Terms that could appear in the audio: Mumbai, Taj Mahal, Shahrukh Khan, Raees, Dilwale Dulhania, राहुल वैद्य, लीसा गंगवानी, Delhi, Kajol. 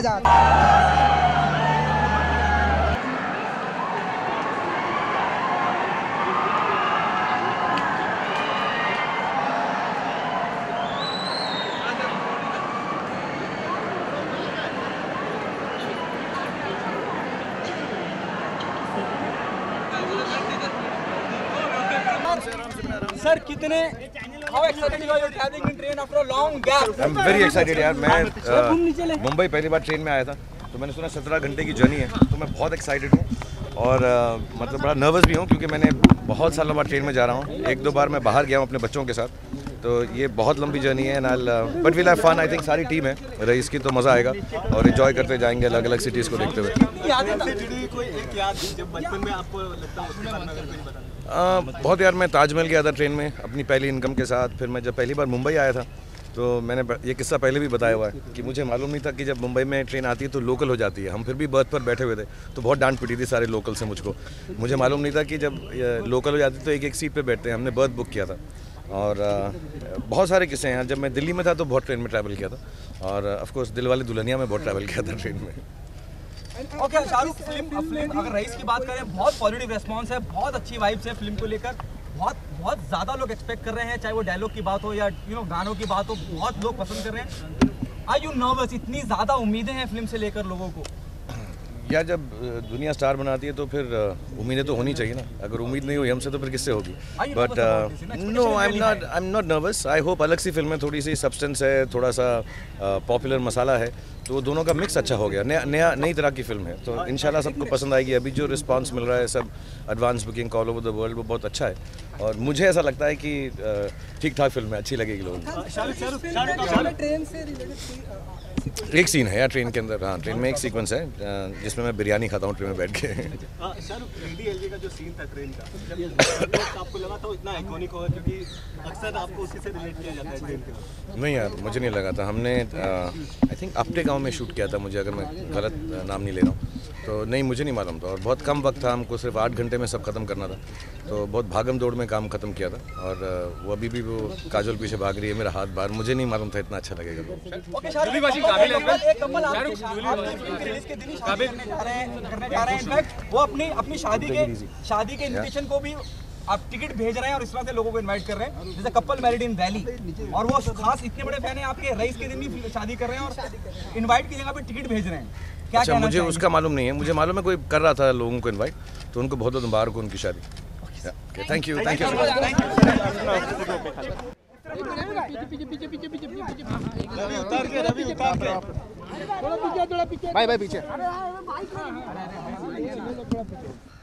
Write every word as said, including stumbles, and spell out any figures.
आजाद। Sir कितने how excited you are traveling in train after a long gap? I'm very excited यार, मैं मुंबई पहली बार train में आया था तो मैंने सुना सत्रह घंटे की जर्नी है तो मैं बहुत एक्साइटेड हूँ और uh, मतलब बड़ा नर्वस भी हूँ क्योंकि मैंने बहुत सालों बाद ट्रेन में जा रहा हूँ। एक दो बार मैं बाहर गया हूँ अपने बच्चों के साथ तो ये बहुत लंबी जर्नी है and but we have fun. I think सारी टीम है रईस की तो मज़ा आएगा और इन्जॉय करते जाएंगे अलग अलग सिटीज़ को देखते हुए। आ, बहुत यार मैं ताजमहल गया था ट्रेन में अपनी पहली इनकम के साथ। फिर मैं जब पहली बार मुंबई आया था तो मैंने ये किस्सा पहले भी बताया हुआ है कि मुझे मालूम नहीं था कि जब मुंबई में ट्रेन आती है तो लोकल हो जाती है। हम फिर भी बर्थ पर बैठे हुए थे तो बहुत डांट पिटी थी सारे लोकल से मुझको। मुझे मालूम नहीं था कि जब लोकल हो जाती तो एक एक सीट पर बैठते हैं। हमने बर्थ बुक किया था और आ, बहुत सारे किस्से हैं। जब मैं दिल्ली में था तो बहुत ट्रेन में ट्रैवल किया था और ऑफकोर्स दिलवाले दुल्हनिया में बहुत ट्रैवल किया था ट्रेन में। Okay okay, Shahrukh film film अगर रईस की बात करें बहुत पॉजिटिव रेस्पॉन्स है, बहुत अच्छी वाइब्स है फिल्म को लेकर। बहुत बहुत ज़्यादा लोग एक्सपेक्ट कर रहे हैं, चाहे वो डायलॉग की बात हो या यू नो गानों की बात हो, बहुत लोग पसंद कर रहे हैं। Are you nervous? इतनी ज़्यादा उम्मीदें हैं फिल्म से लेकर लोगों को। या जब दुनिया स्टार बनाती है तो फिर उम्मीदें तो होनी चाहिए ना। अगर उम्मीद नहीं हुई हमसे तो फिर किससे होगी? But no I am not I am not nervous. I hope अलग सी फिल्म में थोड़ी सी सब्सटेंस है, थोड़ा सा पॉपुलर uh, मसाला है तो दोनों का मिक्स अच्छा हो गया। नया नया नई तरह की फिल्म है तो इंशाल्लाह सबको पसंद आएगी। अभी जो रिस्पांस मिल रहा है सब advance booking all over the world वो बहुत अच्छा है और मुझे ऐसा लगता है कि ठीक ठाक फिल्म है, अच्छी लगेगी लोगों को। एक सीन है यार ट्रेन के अंदर, हाँ ट्रेन में एक सीक्वेंस है जिसमें मैं बिरयानी खाता हूँ ट्रेन में बैठ के। नहीं यार मुझे नहीं लगा था। हमने आई थिंक अपने गाँव में शूट किया था, मुझे अगर मैं गलत नाम नहीं ले रहा हूँ तो। नहीं मुझे नहीं मालूम था और बहुत कम वक्त था, हमको सिर्फ आठ घंटे में सब खत्म करना था तो बहुत भागम दौड़ में काम खत्म किया था और वो अभी भी वो काजोल पीछे भाग रही है मेरा हाथ बाहर। मुझे नहीं मालूम था इतना अच्छा लगेगा। शादी के इन्विटेशन को भी आप टिकट भेज रहे हैं और इस तरह से लोगों को इनवाइट कर रहे हैं जैसे कपल मैरिड इन वैली और वो खास इतने बड़े फैन हैं आपके रईस के दिन भी शादी कर रहे हैं और इनवाइट की जगह पे टिकट भेज रहे हैं। क्या अच्छा, मुझे उसका मालूम नहीं है। मुझे मालूम है कोई कर रहा था लोगों को इन्वाइट तो उनको बहुत बहुत मुबारक हो उनकी शादी। Thank you thank you.